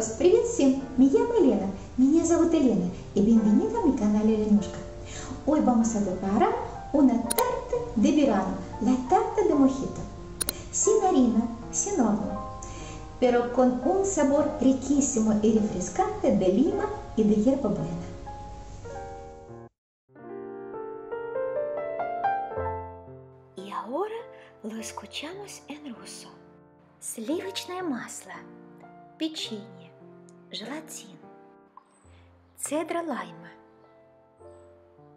todos, привет всем! Меня зовут Елена, и bienvenido a mi canal Еленюшка. Hoy vamos a preparar una tarta de verano, la tarta de mojito, sin harina, sin horno, pero con un sabor riquísimo y refrescante de lima y de hierbabuena. Y ahora lo escuchamos en ruso. Сливочное масло, печенье, желатин, цедра лайма,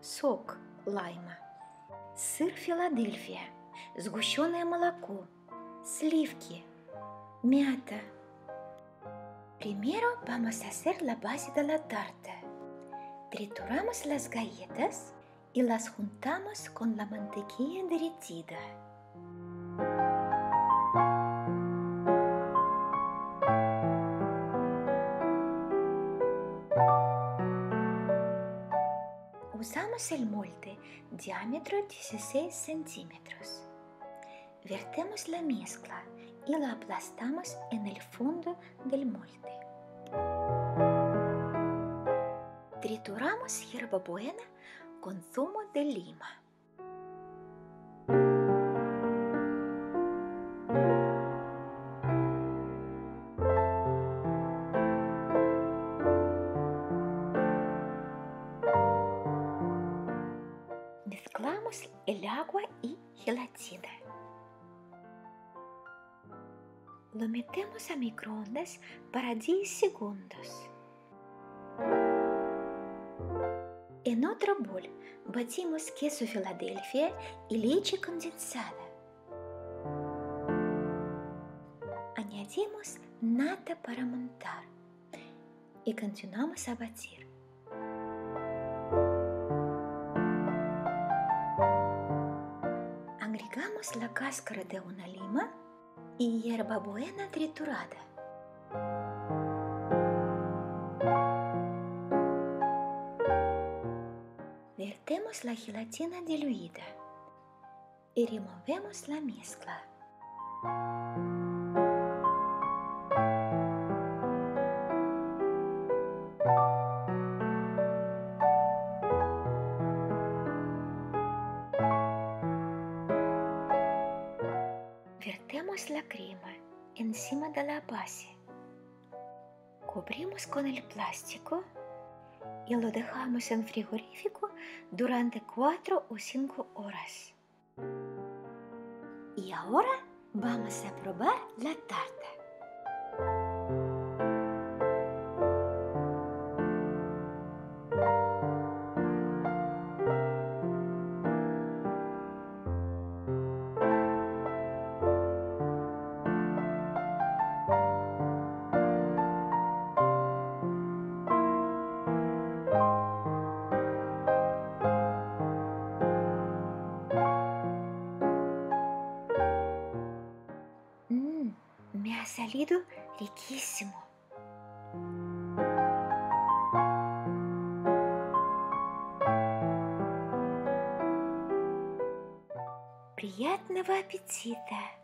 сок лайма, сыр Филадельфия, сгущенное молоко, сливки, мята. Primero vamos a hacer la base de la tarta. Trituramos las galletas y las juntamos con la mantequilla derretida. Usamos el molde diámetro 16 centímetros. Vertemos la mezcla y la aplastamos en el fondo del molde. Trituramos hierbabuena con zumo de lima. Mezclamos el agua y gelatina. Lo metemos a microondas para 10 segundos. En otro bol batimos queso Philadelphia y leche condensada. Añadimos nata para montar y continuamos a batir. Agregamos la cáscara de una lima y hierbabuena triturada. Vertemos la gelatina diluida y removemos la mezcla. Vertemos la crema encima de la base, cubrimos con el plástico y lo dejamos en frigorífico durante 4 o 5 horas. Y ahora vamos a probar la tarta. Me ha salido riquísimo. Приятного аппетита!